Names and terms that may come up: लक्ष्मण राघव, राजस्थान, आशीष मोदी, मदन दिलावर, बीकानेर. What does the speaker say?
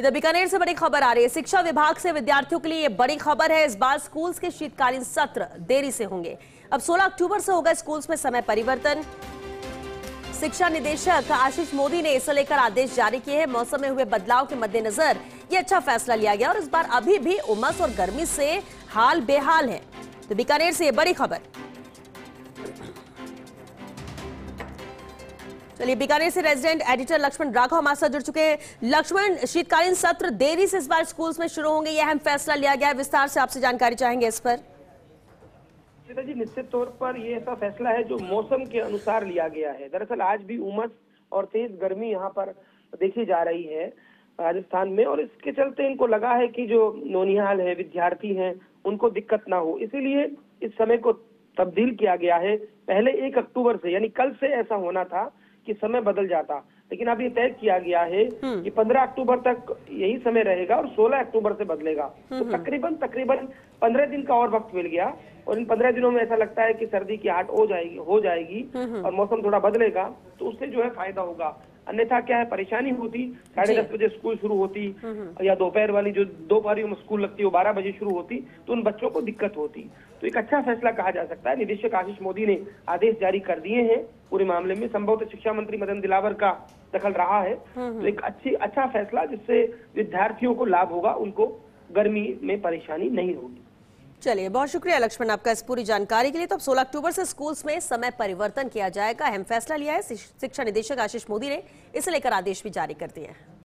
इधर बीकानेर से बड़ी खबर आ रही है। शिक्षा विभाग से विद्यार्थियों के लिए ये बड़ी खबर है। इस बार स्कूल्स के शीतकालीन सत्र देरी से होंगे। अब 16 अक्टूबर से होगा स्कूल्स में समय परिवर्तन। शिक्षा निदेशक आशीष मोदी ने इसे लेकर आदेश जारी किए हैं। मौसम में हुए बदलाव के मद्देनजर ये अच्छा फैसला लिया गया और इस बार अभी भी उमस और गर्मी से हाल बेहाल है। तो बीकानेर से ये बड़ी खबर। चलिए बीकानेर से रेजिडेंट एडिटर लक्ष्मण राघव हमारे साथ जुड़ चुके हैं। लक्ष्मण, शीतकालीन सत्र देरी से इस बार स्कूल्स में शुरू होंगे, यह अहम फैसला लिया गया है। विस्तार से आपसे जानकारी चाहेंगे इस पर। सीता जी, निश्चित तौर पर ये ऐसा फैसला है जो मौसम के अनुसार लिया गया है। दरअसल आज भी उमस और तेज गर्मी यहाँ पर देखी जा रही है राजस्थान में, और इसके चलते इनको लगा है कि जो नौनिहाल है, विद्यार्थी है, उनको दिक्कत ना हो, इसीलिए इस समय को तब्दील किया गया है। पहले 1 अक्टूबर से यानी कल से ऐसा होना था कि समय बदल जाता, लेकिन अब ये तय किया गया है कि 15 अक्टूबर तक यही समय रहेगा और 16 अक्टूबर से बदलेगा। तो तकरीबन 15 दिन का और वक्त मिल गया और इन 15 दिनों में ऐसा लगता है कि सर्दी की आहट हो जाएगी और मौसम थोड़ा बदलेगा, तो उससे जो है फायदा होगा। अन्यथा क्या है, परेशानी होती। 10:30 बजे स्कूल शुरू होती या दोपहर वाली जो दोपहरी स्कूल लगती है वो 12 बजे शुरू होती, तो उन बच्चों को दिक्कत होती। तो एक अच्छा फैसला कहा जा सकता है। निदेशक आशीष मोदी ने आदेश जारी कर दिए हैं पूरे मामले में। संभवतः शिक्षा मंत्री मदन दिलावर का दखल रहा है। तो एक अच्छा फैसला जिससे विद्यार्थियों को लाभ होगा, उनको गर्मी में परेशानी नहीं होगी। चलिए, बहुत शुक्रिया लक्ष्मण आपका इस पूरी जानकारी के लिए। तो अब 16 अक्टूबर से स्कूल्स में समय परिवर्तन किया जाएगा। अहम फैसला लिया है शिक्षा निदेशक आशीष मोदी ने, इसे लेकर आदेश भी जारी कर दिए हैं।